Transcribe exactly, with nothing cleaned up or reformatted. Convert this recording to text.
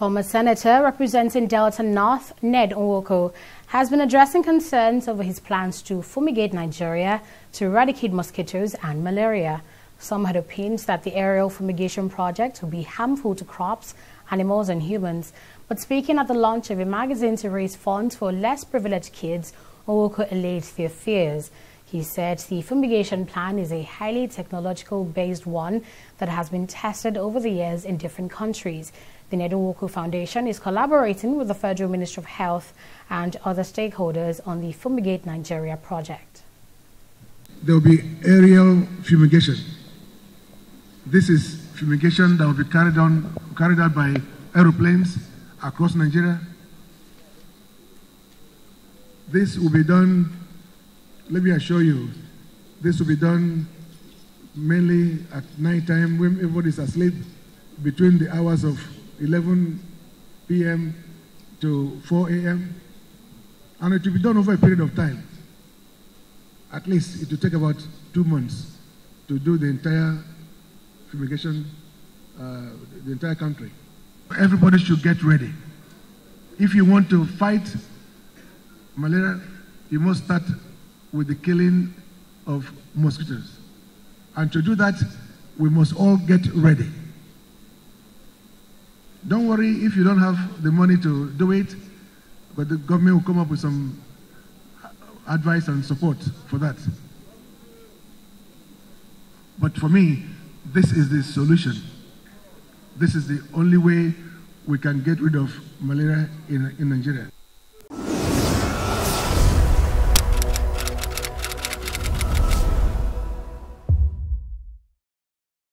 Former Senator representing Delta North, Ned Nwoko, has been addressing concerns over his plans to fumigate Nigeria to eradicate mosquitoes and malaria. Some had opinions that the aerial fumigation project would be harmful to crops, animals and humans. But speaking at the launch of a magazine to raise funds for less privileged kids, Nwoko allayed their fears. He said the fumigation plan is a highly technological-based one that has been tested over the years in different countries. The Ned Nwoko Foundation is collaborating with the Federal Ministry of Health and other stakeholders on the Fumigate Nigeria project. There will be aerial fumigation. This is fumigation that will be carried, on, carried out by aeroplanes across Nigeria. This will be done. Let me assure you, this will be done mainly at night time when everybody's asleep, between the hours of eleven p m to four a m And it will be done over a period of time. At least it will take about two months to do the entire fumigation, uh, the entire country. Everybody should get ready. If you want to fight malaria, you must start with the killing of mosquitoes. And to do that, we must all get ready. Don't worry if you don't have the money to do it, but the government will come up with some advice and support for that. But for me, this is the solution. This is the only way we can get rid of malaria in, in Nigeria.